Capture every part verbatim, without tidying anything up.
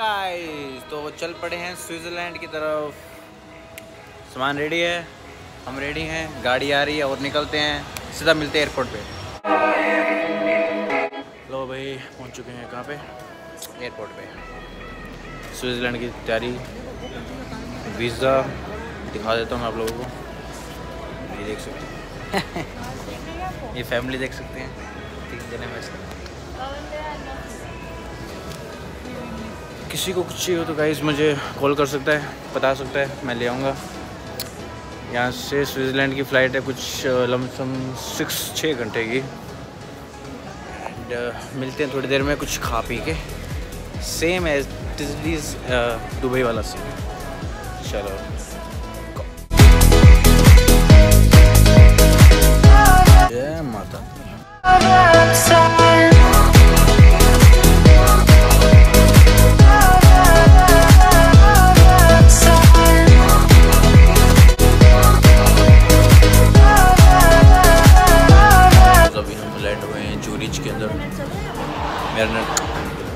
Guys तो चल पड़े हैं स्विट्जरलैंड की तरफ। सामान रेडी है, हम रेडी हैं, गाड़ी आ रही है और निकलते हैं, सीधा मिलते हैं एयरपोर्ट पे। लो भाई पहुंच चुके हैं कहाँ पे? एयरपोर्ट पे। स्विट्जरलैंड की तैयारी, वीज़ा दिखा देता हूँ मैं आप लोगों को। ये देख सकते हैं ये फैमिली देख सकते हैं, तीन जने में। किसी को कुछ चाहिए हो तो गाइस मुझे कॉल कर सकता है, बता सकता है, मैं ले आऊँगा। यहाँ से स्विट्ज़रलैंड की फ़्लाइट है कुछ लमसम सिक्स छः घंटे की। एंड मिलते हैं थोड़ी देर में कुछ खा पी के, सेम एज डिज़ दुबई वाला सीन। चलो जय माता।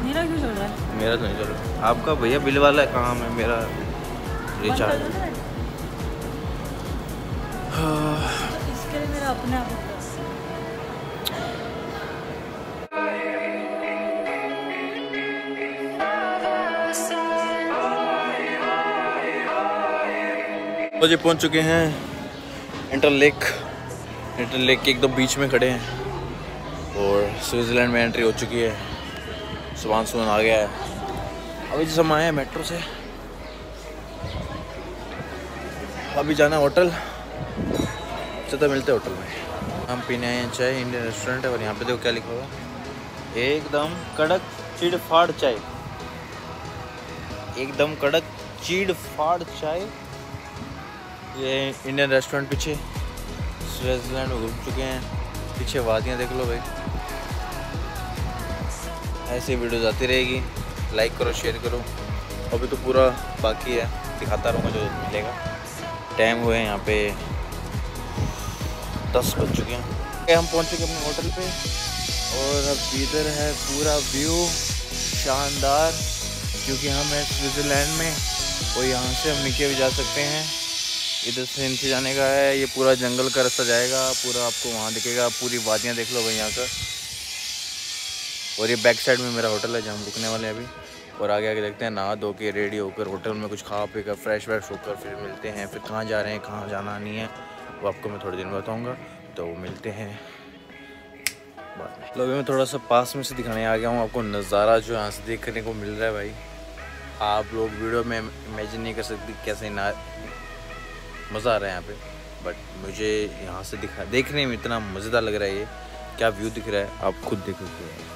मेरा क्यों चल रहा है? मेरा तो नहीं चल रहा। आपका भैया बिल वाला काम है, मेरा रिचार्ज। इसके लिए मेरा अपना तो जी पहुंच चुके हैं इंटरलेक। इंटरलेक के एकदम बीच में खड़े हैं और स्विट्ज़रलैंड में एंट्री हो चुकी है। सुबह सुबह आ गया है। अभी जैसे हम आए हैं मेट्रो से, अभी जाना है होटल। चलते मिलते हैं होटल में। हम पीने आए हैं चाय, इंडियन रेस्टोरेंट है। और यहाँ पे देखो क्या लिखा हुआ है, एकदम कड़क चीड़ फाड़ चाय। एकदम कड़क चीड़ फाड़ चाय। ये इंडियन रेस्टोरेंट पीछे। स्विट्ज़रलैंड में घूम चुके हैं, पीछे वादियाँ देख लो भाई। ऐसी वीडियोस आती रहेगी, लाइक करो, शेयर करो। अभी तो पूरा बाकी है, दिखाता रहूँगा जो मिलेगा। टाइम हुए यहाँ पे दस बज चुके हैं। हम पहुँच चुके अपने होटल पे और अब इधर है पूरा व्यू, शानदार, क्योंकि हम हैं स्विट्ज़रलैंड में। और यहाँ से हम नीचे भी जा सकते हैं। इधर से नीचे जाने का है, ये पूरा जंगल का रास्ता जाएगा, पूरा आपको वहाँ दिखेगा, पूरी वादियाँ देख लो भाई यहाँ का। और ये बैक साइड में मेरा होटल है जहाँ हम रुकने वाले हैं अभी। और आगे आगे देखते हैं, नहा धो के रेडी होकर होटल में कुछ खा पी कर फ्रेश व्रेश होकर फिर मिलते हैं। फिर कहाँ जा रहे हैं, कहाँ जाना नहीं है, वो आपको मैं थोड़ी देर में बताऊँगा। तो मिलते हैं बाद में। लोगों में थोड़ा सा पास में से दिखाने आ गया हूँ आपको, नज़ारा जो यहाँ से देखने को मिल रहा है भाई, आप लोग वीडियो में इमेजिन नहीं कर सकते कैसे ना मज़ा आ रहा है यहाँ पर। बट मुझे यहाँ से दिखा देखने में इतना मज़ेदार लग रहा है। ये क्या व्यू दिख रहा है, आप खुद देख सकते हैं।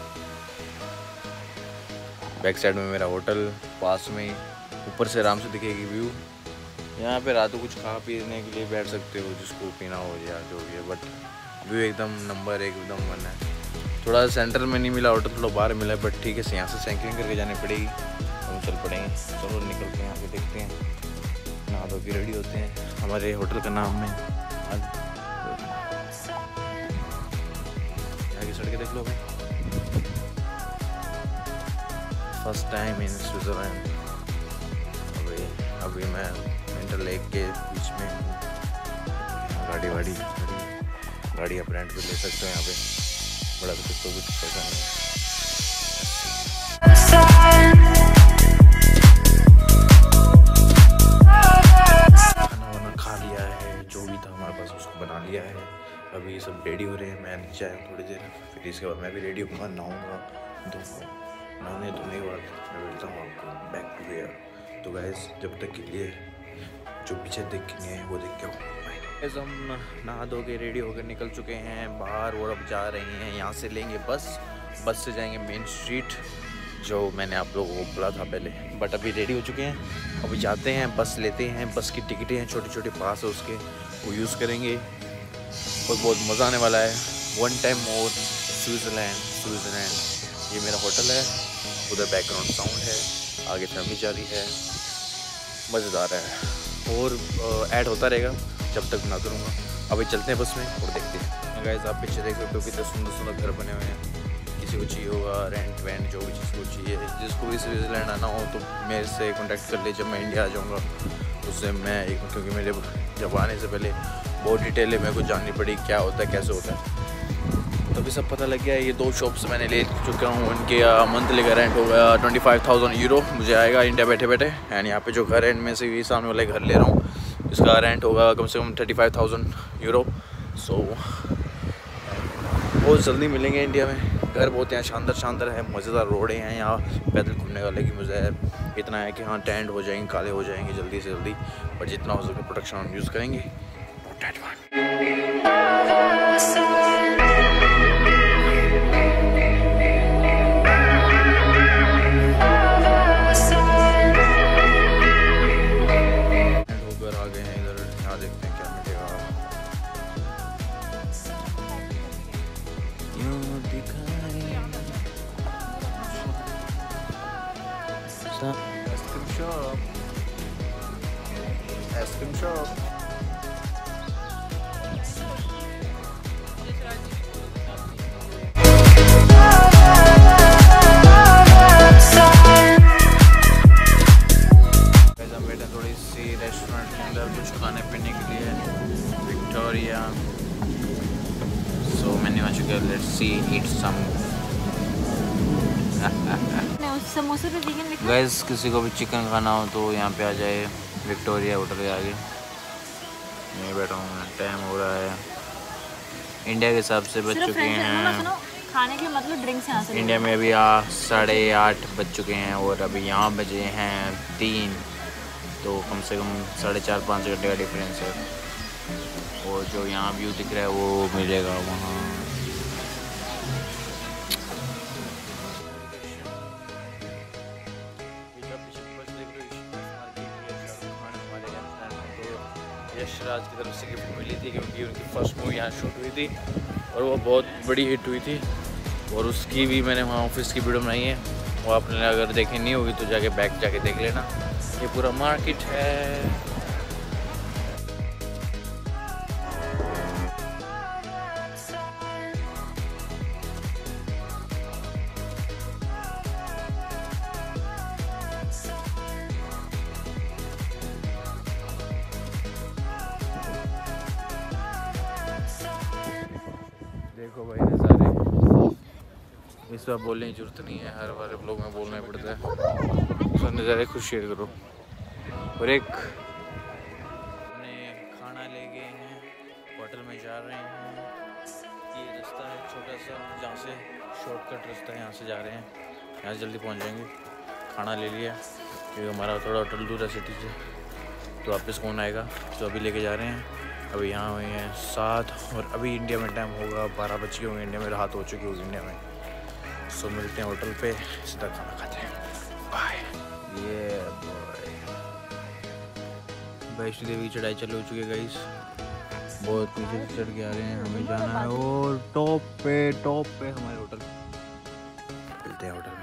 बैक साइड में मेरा होटल, पास में ऊपर से आराम से दिखेगी व्यू। यहाँ पे रात को कुछ खा पीने के लिए बैठ सकते हो, जिसको पीना हो या जो भी है। बट व्यू एकदम नंबर एक, एकदम वन है। थोड़ा सेंटर में नहीं मिला होटल, थोड़ा बाहर मिला, बट ठीक है, यहाँ से साइकिलिंग करके जानी पड़ेगी। हम चल पड़ेंगे, चलो निकलते हैं। यहाँ पे देखते हैं, नहा धो के रेडी होते हैं। हमारे होटल का नाम है, यहाँ की सड़कें देख लो भाई। First time in Switzerland. अभी अभी मैं इंटरलेक के बीच में गाड़ी वाड़ी गाड़ी आप रेंट पे ले सकते हो यहाँ पे। बड़ा कुछ तो कुछ पता नहीं। खाना वाना खा लिया है, जो भी था हमारे पास उसको बना लिया है। अभी सब रेडी हो रहे हैं, मैं नीचे आया थोड़ी देर, फिर इसके बाद मैं भी रेडी होऊंगा, नहाऊंगा धोऊंगा। नहाने धोने के बाद मैं मिलता हूँ आपको बैक टू वेयर। तो गाइस जब तक के लिए जो पीछे देखेंगे वो देख के गाइस हम नहा धो के रेडी होकर निकल चुके हैं बाहर। और अब जा रहे हैं, यहाँ से लेंगे बस, बस से जाएंगे मेन स्ट्रीट, जो मैंने आप लोगों को बोला था पहले। बट अभी रेडी हो चुके हैं, अभी जाते हैं, बस लेते हैं। बस की टिकटें हैं, छोटे छोटे पास है उसके, वो यूज़ करेंगे। बहुत बहुत मज़ा आने वाला है। One time more Switzerland Switzerland ये मेरा होटल है, उधर बैकग्राउंड साउंड है, आगे फैमिली जा रही है, मज़ेदार है। और ऐड होता रहेगा जब तक ना करूँगा। अभी चलते हैं बस में और देखते हैं। गाइस आप पीछे देख सकते हो कितने सुंदर सुंदर घर बने हुए हैं। किसी को चाहिए होगा रेंट वैन जो भी चीज़ को चाहिए, जिसको भी स्विट्ज़रलैंड आना हो तो मेरे से कॉन्टैक्ट कर ले। जब मैं इंडिया आ जाऊँगा उससे मैं, क्योंकि मेरे जब आने से पहले बहुत डिटेल है, मेरे को जाननी पड़ी क्या होता है कैसे होता है, तभी सब पता लग गया। ये दो शॉप्स मैंने ले चुका हूँ, उनके मंथली का रेंट होगा ट्वेंटी फाइव थाउजेंड यूरो मुझे आएगा इंडिया बैठे बैठे। एंड यहाँ पे जो घर है इनमें से ये सामने वाले घर ले रहा हूँ, इसका रेंट होगा कम से कम thirty five thousand euro. So बहुत जल्दी मिलेंगे इंडिया में। घर बहुत यहाँ शानदार शानदार है, मज़ेदार रोडें हैं यहाँ पैदल घूमने का, लेकिन मुझे इतना है कि हाँ टैंड हो जाएंगे, काले हो जाएंगे जल्दी से जल्दी, पर जितना हो सके प्रोटेक्शन हम यूज़ करेंगे। होकर आ गए हैं इधर, यहाँ देखते हैं क्या मिलेगा। Ice cream shop, ice cream shop. हम बैठे थोड़ी सी रेस्टोरेंट के अंदर कुछ खाने पीने के लिए, विक्टोरिया। सो मैंने आ चुका, लेट्स सी ईट सम समोसे पे चिकन लिखा। गैस किसी को भी चिकन खाना हो तो यहाँ पे आ जाए, विक्टोरिया होटल के आगे नहीं बैठा हूँ। टाइम हो रहा है इंडिया के हिसाब से बज चुके हैं, खाने के मतलब ड्रिंक्स यहाँ से इंडिया में अभी साढ़े आठ बज चुके हैं और अभी यहाँ बजे हैं तीन, तो कम से कम साढ़े चार पाँच घंटे का डिफरेंस है। और जो यहाँ व्यू दिख रहा है वो मिलेगा वहाँ। यशराज की तरफ से गिफ्ट मिली थी क्योंकि उनकी फ़र्स्ट मूवी यहाँ शूट हुई थी और वो बहुत बड़ी हिट हुई थी, और उसकी भी मैंने वहाँ ऑफिस की वीडियो बनाई है, वो आपने अगर देखी नहीं होगी तो जाके बैक जाके देख लेना। ये पूरा मार्केट है। देखो भाई नज़ारे, इस बार बोलने की जरूरत नहीं है, हर बार ब्लॉग में बोलना ही पड़ता है। सो नज़ारे खुद शेयर करो। और एक हमने खाना ले गए हैं, होटल में जा रहे हैं। ये रास्ता है छोटा सा, जहाँ से शॉर्टकट रास्ता है, यहाँ से जा रहे हैं, यहाँ जल्दी पहुँच जाएंगे। खाना ले लिया क्योंकि हमारा थोड़ा होटल दूर है सिटी से, तो वापस कौन आएगा, तो अभी लेके जा रहे हैं। अभी यहाँ हुए हैं सात और अभी इंडिया में टाइम होगा बारह बज के होंगे इंडिया में, रात हो चुकी होगी इंडिया में। सो मिलते हैं होटल पे, सीधा खाना खाते हैं, बाय। ये वैष्णो देवी की चढ़ाई चालू हो चुकी है गाइस, बहुत नीचे चढ़ के आ रहे हैं, हमें जाना है और टॉप पे टॉप पे हमारे होटल। मिलते हैं होटल में।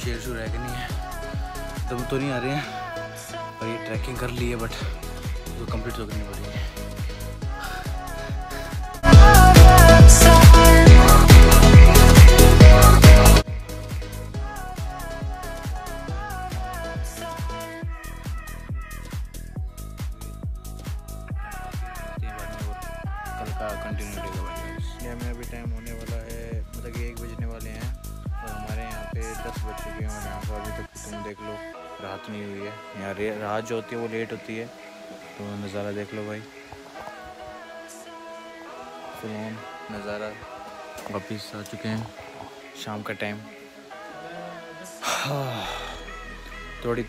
शेर शुरू रह नहीं है, दम तो नहीं आ रहे हैं, पर ये ट्रैकिंग कर ली है बट वो कंप्लीट तो करनी पड़ेगी। कल का कंटिन्यू रहेगा। हमें अभी टाइम होने वाला है, मतलब कि एक बजने वाले हैं और हमारे यहाँ पे दस बज चुके हैं और यहाँ पर अभी तक तुम देख लो रात नहीं हुई है। यहाँ रे रात जो होती है वो लेट होती है, तो नज़ारा देख लो भाई। फिर नज़ारा वापस आ चुके हैं शाम का टाइम। हाँ थोड़ी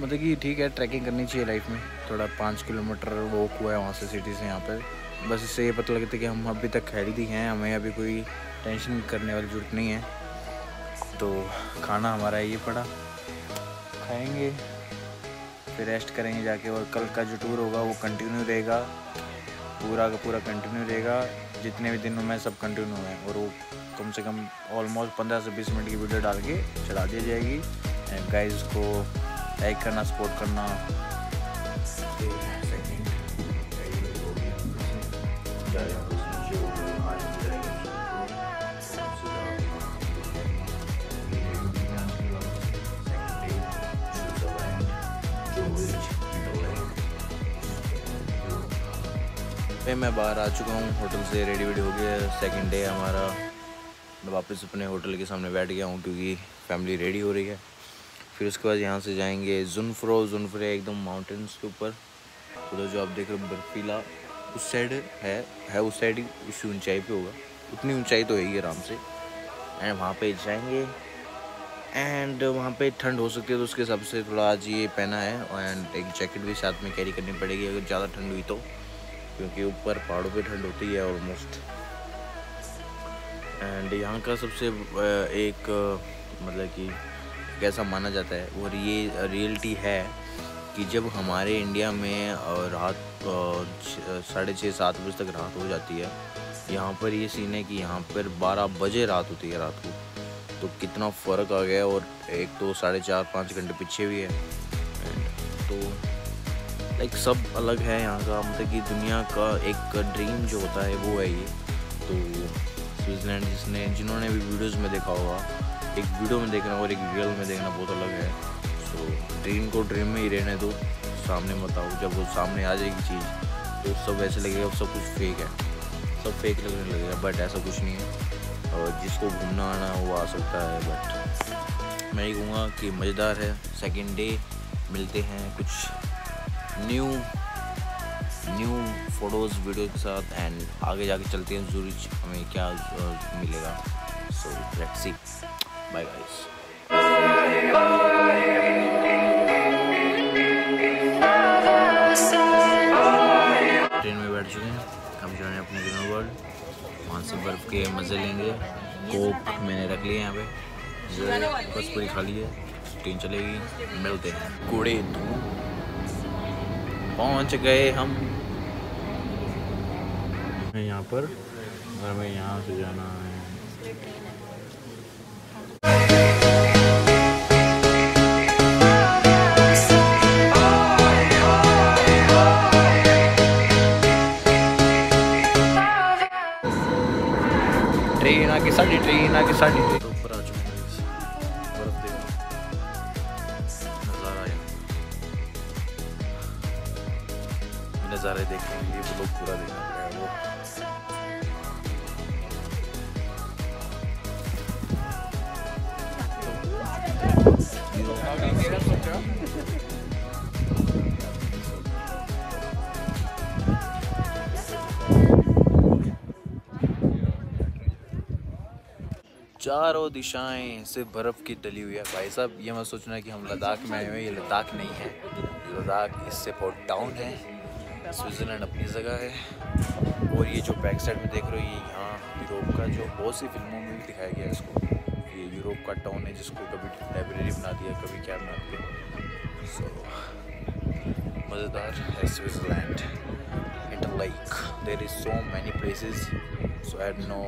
मतलब कि ठीक है, ट्रैकिंग करनी चाहिए लाइफ में। थोड़ा पाँच किलोमीटर वॉक हुआ है वहाँ से सिटी से यहाँ पर, बस इससे ये पता लगता है कि हम अभी तक हेल्दी हैं, हमें अभी कोई टेंशन करने वाली जरूरत नहीं है। तो खाना हमारा ये पड़ा, खाएंगे फिर रेस्ट करेंगे जाके, और कल का जो टूर होगा वो कंटिन्यू रहेगा, पूरा का पूरा कंटिन्यू रहेगा, जितने भी दिनों में सब कंटिन्यू है। और वो कम से कम ऑलमोस्ट पंद्रह से बीस मिनट की वीडियो डाल के चला दी जाएगी। एंड गाइस को लाइक करना, सपोर्ट करना। मैं बाहर आ चुका हूँ, होटल से रेडी वेडी हो गया। सेकंड डे हमारा, मैं वापस अपने होटल के सामने बैठ गया हूँ क्योंकि फैमिली रेडी हो रही है। फिर उसके बाद यहाँ से जाएंगे जुनफ्रो। जुनफ्रो एकदम माउंटेन्स के ऊपर, उधर जो आप देख रहे हो बर्फीला, उस साइड है है उस साइड उसी ऊंचाई पे होगा, उतनी ऊंचाई तो है ही आराम से। एंड वहाँ पे जाएंगे एंड वहाँ पे ठंड हो सकती है तो उसके हिसाब से थोड़ा आज ये पहना है। एंड एक जैकेट भी साथ में कैरी करनी पड़ेगी अगर ज़्यादा ठंड हुई तो, क्योंकि ऊपर पहाड़ों पे ठंड होती है ऑलमोस्ट। एंड यहाँ का सबसे एक मतलब कि कैसा माना जाता है वो ये रियलिटी है कि जब हमारे इंडिया में रात साढ़े छः सात बजे तक रात हो जाती है, यहाँ पर ये सीन है कि यहाँ पर बारह बजे रात होती है रात को। तो कितना फ़र्क आ गया, और एक तो साढ़े चार पाँच घंटे पीछे भी है। तो लाइक सब अलग है यहाँ का, मतलब कि दुनिया का एक ड्रीम जो होता है वो है ये। तो स्विट्ज़रलैंड, जिसने जिन्होंने भी वीडियोस में देखा होगा, एक वीडियो में देखना और एक रियल में देखना बहुत अलग है। तो ड्रीम को ड्रीम में ही रहने दो, सामने मत आओ। जब वो सामने आ जाएगी चीज़ तो सब ऐसे लगेगा सब कुछ फेक है, सब फेक लगने लगेगा, बट ऐसा कुछ नहीं है। और जिसको घूमना आना वो आ सकता है, बट मैं ये कहूँगा कि मज़ेदार है। सेकेंड डे मिलते हैं कुछ न्यू न्यू फोटोज़ वीडियो के साथ, एंड आगे जाके चलते हैं ज़ूरिच, हमें क्या मिलेगा। So let's see, bye guys. Train में बैठ चुके हैं, हम जो है अपने डिनर वर्ल्ड, वहाँ से बर्फ़ के मज़े लेंगे। कोक मैंने रख लिए यहाँ पे, बस पूरी खाली है, ट्रेन चलेगी। मिलते हैं। कूड़े पहुंच गए हम यहाँ पर, और हमें यहाँ से जाना है। ट्रेन आके साड़ी, ट्रेन आके साड़ी। ऊपर आ चुके हैं, बर्फ देखो नज़ारा है, नज़ारे देखने के लिए वो लोग पूरा देखना पड़ेगा। वो चारों दिशाएं से बर्फ़ की डली हुई है। भाई साहब, ये मत सोचना है कि हम लद्दाख में आए हुए, ये लद्दाख नहीं है। लद्दाख इससे बहुत डाउन है, स्विट्ज़रलैंड अपनी जगह है। और ये जो बैक साइड में देख रहे हो, ये यहाँ यूरोप का, जो बहुत सी फिल्मों में भी दिखाया गया है इसको, ये यूरोप का टाउन है जिसको कभी लाइब्रेरी बना दिया, कभी क्या बना दिया। सो so, मज़ेदार है Switzerland. Interlaken, there is so many places, so I have no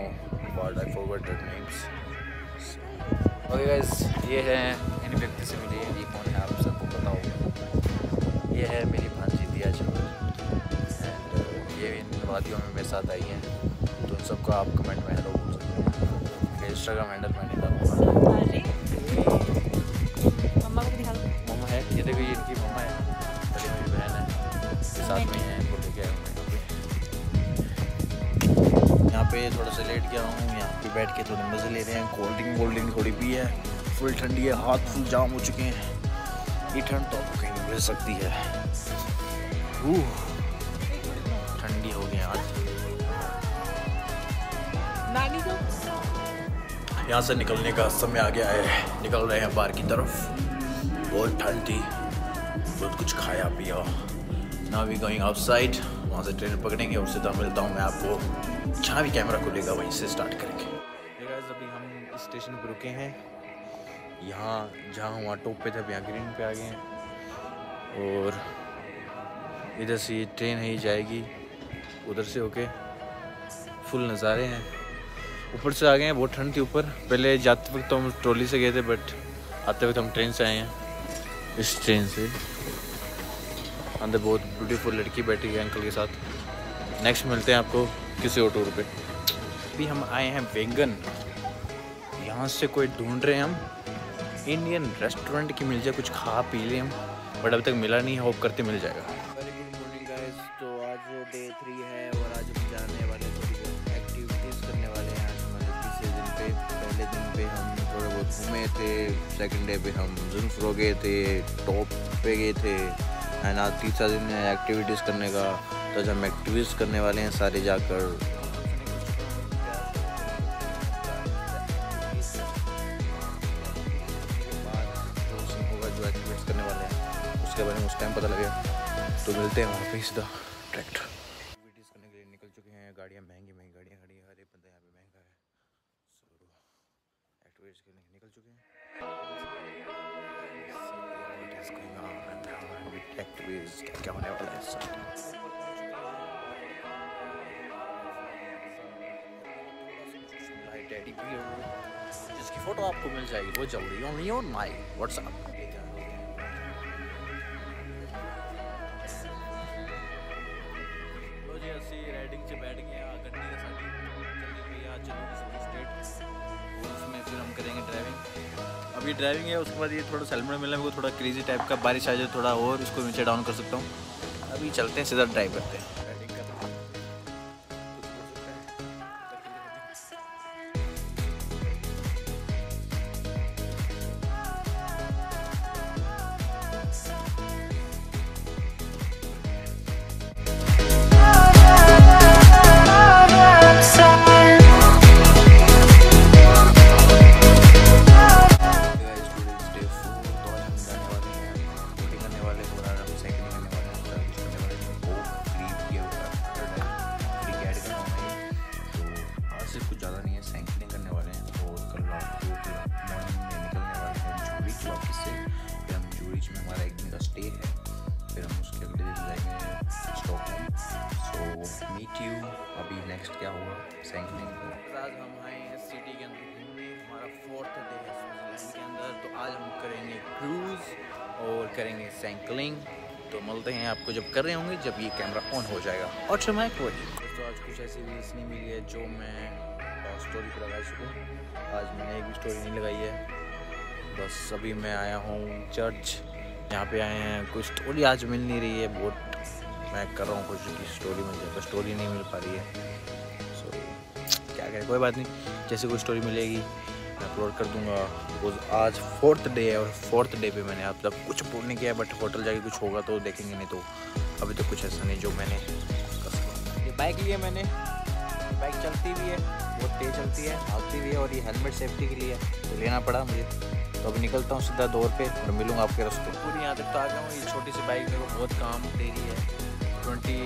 word, I forgot that names. Okay guys, ये है, इन व्यक्ति से मिले, ये कौन है आप सबको पता होगा। ये है मेरी भांजी दिया चौधरी, ये इन वादियों में मेरे साथ आई हैं। तो उन सबको आप कमेंट में हेलो बोल सकते हैं। इंस्टाग्राम हैंडल मैंने डाला, मम्मा को दिखा दो। मम्मा है, ये देखो, ये इनकी मम्मा है, बड़ी मेरी बहन है, साथ में है। यहाँ पे थोड़ा सा लेट गया हूँ, यहाँ पे बैठ के थोड़े मज़े ले रहे हैं। कोल्ड ड्रिंक कोल्ड ड्रिंक थोड़ी पी है, फुल ठंडी है, हाथ फुल जाम हो चुके हैं। ये ठंड तो आपको कहीं मिल सकती है, ठंडी हो गया आज। यहाँ से निकलने का समय आ गया है, निकल रहे हैं बाहर की तरफ। बहुत ठंड थी, बहुत कुछ खाया पिया। नाउ वी गोइंग आउटसाइड, वहाँ से ट्रेन पकड़ेंगे और सीधा मिलता हूँ मैं आपको जहाँ भी कैमरा खुलेगा वहीं से स्टार्ट करेंगे। अभी हम स्टेशन पर रुके हैं, यहाँ जहाँ वहाँ टॉप पे थे, यहाँ ग्रीन पे आ गए हैं। और इधर से ये ट्रेन ही जाएगी उधर से होके, फुल नज़ारे हैं। ऊपर से आ गए हैं, बहुत ठंड थी ऊपर। पहले जाते वक्त तो हम ट्रॉली से गए थे, बट आते वक्त हम ट्रेन से आए हैं। इस ट्रेन से। अंदर बहुत ब्यूटीफुल लड़की बैठी है अंकल के साथ। नेक्स्ट मिलते हैं आपको किसी और टूर पे। अभी हम आए हैं वेंगन, यहाँ से कोई ढूंढ रहे हैं हम इंडियन रेस्टोरेंट की मिल जाए, कुछ खा पी लें हम, बट अभी तक मिला नहीं, होप करते मिल जाएगा। वेरी गुड मॉर्निंग गाइस, तो आज डे थ्री है और आज हम जाने वाले हैं एक्टिविटीज़ करने वाले हैं। आज हमारे तीसरे दिन पे, पहले दिन पे हम थोड़ा बहुत घूमे थे, सेकेंड डे पे हम जुंफ्रो गए थे, टॉप पे गए थे, एंड आज तीसरा दिन है एक्टिविटीज़ करने का। तो आज हम एक्टिविटीज़ करने वाले हैं सारे जाकर। उसके बारे में उस टाइम पता लगेगा, तो मिलते हैं वहाँ पे। इस द ट्रैक्टर एक्टिविटीज़ करने के लिए निकल चुके हैं। गाड़ियाँ महंगी महंगी गाड़ियाँ खड़ी है, हर एक बंदा यहाँ पे महंगा है। सो एक्टिविटीज़ करने के लिए निकल चुके हैं। एक्टिविटीज़ क्या होने वाला है? डैडी भी हो जिसकी फ़ोटो आपको मिल जाएगी, वो जरूरी only on my WhatsApp. Riding से बैठ गए हैं गड्डी के साथ, चलने पे आज चलूँगी स्टेट, उसमें फिर हम करेंगे ड्राइविंग। अभी ड्राइविंग है, उसके बाद ये थोड़ा सेलमेट मिला मेरे को, थोड़ा क्रेजी टाइप का। बारिश आ जाए थोड़ा और उसको नीचे डाउन कर सकता हूँ। अभी चलते हैं, सीधा ड्राइव करते हैं। अभी नेक्स्ट क्या हुआ? आज हम आए हैं सिटी के अंदर घूमने, हमारा फोर्थ डे है स्विट्जरलैंड के अंदर। तो आज हम करेंगे क्रूज़ और करेंगे साइकिलिंग। तो मिलते हैं आपको जब कर रहे होंगे, जब ये कैमरा ऑन हो जाएगा ऑटोमैटिक। तो आज कुछ ऐसी रील्स नहीं मिली है जो मैं स्टोरी पर लगा सकूँ। आज मैंने एक भी स्टोरी नहीं लगाई है, बस अभी मैं आया हूँ चर्च, यहाँ पर आए हैं। कुछ स्टोरी आज मिल नहीं रही है, बहुत मैं कर रहा हूँ कुछ की स्टोरी मिल जाए, तो स्टोरी नहीं मिल पा रही है। सो so, क्या करें, कोई बात नहीं, जैसे कोई स्टोरी मिलेगी मैं अपलोड कर दूँगा। वो आज फोर्थ डे है और फोर्थ डे पे मैंने आप तक कुछ अपलोड नहीं किया, बट होटल जाके कुछ होगा तो देखेंगे, नहीं तो अभी तो कुछ ऐसा नहीं जो मैंने कर सकता। ये बाइक लिए मैंने, बाइक चलती भी है, बहुत तेज़ चलती है, भागती भी है, और ये हेलमेट सेफ्टी के लिए तो लेना पड़ा मुझे। तो अभी निकलता हूँ सीधा दौर पे और मिलूँगा आपके रास्ते। पूरी यहाँ तक तो आ गया हूँ। ये छोटी सी बाइक मेरे को बहुत काम दे रही है, twenty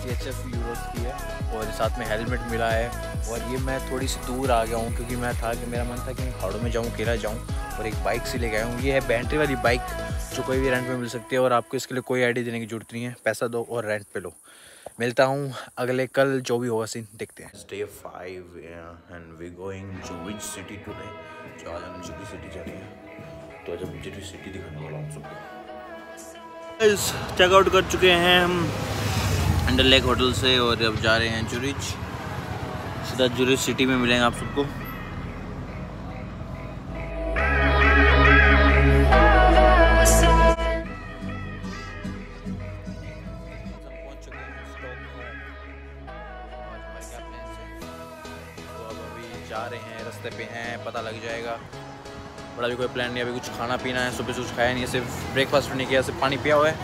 C H F euros की है, और साथ में हेलमेट मिला है। और ये मैं थोड़ी सी दूर आ गया हूँ क्योंकि मैं था कि मेरा मन था कि मैं पहाड़ों में जाऊँ, केरला जाऊँ, और एक बाइक से लेके आया हूँ। ये है बैटरी वाली बाइक जो कोई भी रेंट पे मिल सकती है, और आपको इसके लिए कोई आईडी देने की जरूरत नहीं है, पैसा दो और रेंट पे लो। मिलता हूँ अगले कल, जो भी होगा सीन देखते हैं। Day five and we going Zurich city today. तो आज हम ज़ूरिच सिटी जा रहे हैं, तो जब ज़ूरिच सिटी दिखाने वाला हूँ सबको। चेकआउट कर चुके हैं हम इंटरलेक होटल से, और अब जा रहे हैं ज़ूरिच। सीधा ज़ूरिच सिटी में मिलेंगे आप सबको। अब अभी जा रहे हैं, रास्ते पे हैं, पता लग जाएगा। बड़ा भी कोई प्लान नहीं, अभी कुछ खाना पीना है। सुबह से कुछ खाया नहीं है, सिर्फ ब्रेकफास्ट नहीं किया, सिर्फ पानी पिया हुआ है।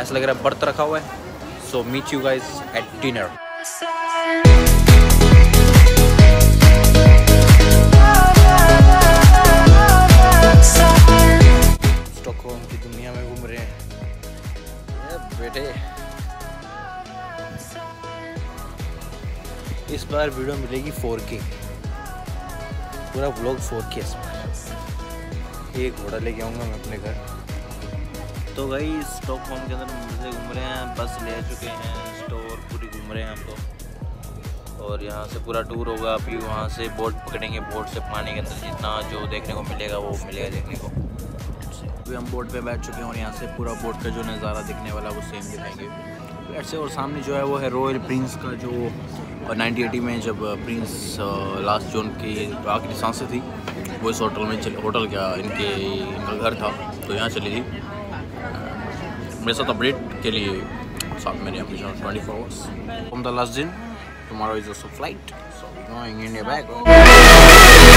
ऐसा लग रहा है व्रत रखा हुआ है। So meet you guys at dinner. इस बार वीडियो मिलेगी फोर के, पूरा व्लॉग फोर के। इस बार एक घोड़ा लेके आऊँगा मैं अपने घर। तो भाई स्टॉकहोम के अंदर मज़े घूम रहे हैं, बस ले चुके हैं, स्टोर पूरी घूम रहे हैं हम तो। और यहाँ से पूरा टूर होगा। अभी वहाँ से बोट पकड़ेंगे, बोट से पानी के अंदर जितना जो देखने को मिलेगा वो मिलेगा देखने को। क्योंकि हम बोट पे बैठ चुके हैं और यहाँ से पूरा बोट का जो नज़ारा दिखने वाला वो सेम दिखेंगे ऐसे। और सामने जो है वो है रॉयल प्रिंस का, जो नाइनटी एटी में जब प्रिंस लास्ट जून की आखिरी सांसें थी वो इस होटल में चल, होटल क्या इनके इनका घर था तो यहाँ चली थी। मेरे साथ अपडेट के लिए साथ मैंने अपनी twenty four hours from the last दिन tomorrow is also flight so we going India back.